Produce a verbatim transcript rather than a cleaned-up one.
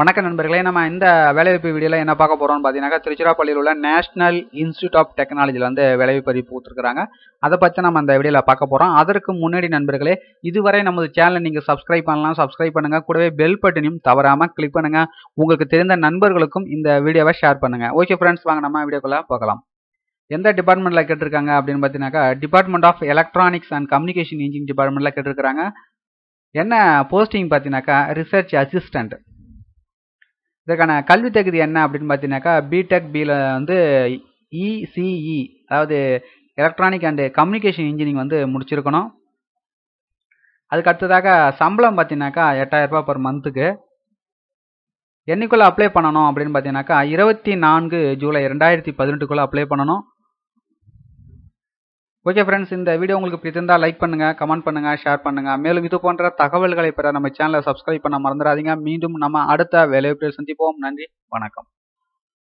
வணக்கம் நண்பர்களே, நம்ம இந்த வேலைவாய்ப்பு வீடியோவில் என்ன பார்க்க போகிறோம்னு பார்த்தீங்கன்னா, திருச்சிராப்பள்ளியில் உள்ள நேஷனல் இன்ஸ்டியூட் ஆஃப் டெக்னாலஜியில் வந்து வேலைவாய்ப்பு அறிவிப்பு கொடுத்துருக்காங்க. அதை பற்றி நம்ம அந்த வீடியோவில் பார்க்க போகிறோம். அதற்கு முன்னாடி நண்பர்களே, இதுவரை நமது சேனலை நீங்கள் சப்ஸ்கிரைப் பண்ணலாம். சப்ஸ்கிரைப் பண்ணுங்கள், கூடவே பெல் பட்டனையும் தவறாமல் கிளிக் பண்ணுங்கள். உங்களுக்கு தெரிந்த நண்பர்களுக்கும் இந்த வீடியோவை ஷேர் பண்ணுங்கள். ஓகே ஃப்ரெண்ட்ஸ், வாங்க நம்ம வீடியோக்குள்ளே பார்க்கலாம். எந்த டிபார்ட்மெண்ட்டில் கேட்டிருக்காங்க அப்படின்னு பார்த்தீங்கன்னாக்கா, department of electronics and communication engineering டிபார்ட்மெண்ட்டில் கேட்டிருக்கிறாங்க. என்ன போஸ்டிங் பார்த்தீங்கன்னாக்கா, ரிசர்ச் அசிஸ்டண்ட். இதற்கான கல்வி தகுதி என்ன அப்படின்னு பார்த்தீங்கன்னாக்கா, பிடெக் பியில் வந்து இசிஇ, அதாவது எலக்ட்ரானிக் அண்டு கம்யூனிகேஷன் இன்ஜினியரிங் வந்து முடிச்சிருக்கணும். அதுக்கு அடுத்ததாக சம்பளம் பார்த்தீங்கன்னாக்கா எட்டாயிரரூபா பர் மந்த்துக்கு. என்னைக்குள்ளே அப்ளை பண்ணணும் அப்படின்னு பார்த்தீங்கன்னாக்கா, இருபத்தி நான்கு ஜூலை ரெண்டாயிரத்தி பதினெட்டுக்குள்ளே அப்ளை பண்ணணும். ஓகே ஃப்ரெண்ட்ஸ், இந்த வீடியோ உங்களுக்கு பிடிச்சிருந்தால் லைக் பண்ணுங்கள், கமெண்ட் பண்ணுங்கள், ஷேர் பண்ணுங்கள். மேலும் இது போன்ற தகவல்களை பெற நம்ம சேனலை சப்ஸ்கிரைப் பண்ண மறந்துடாதீங்க. மீண்டும் நம்ம அடுத்த வேலைவாய்ப்பில் சந்திப்போம். நன்றி, வணக்கம்.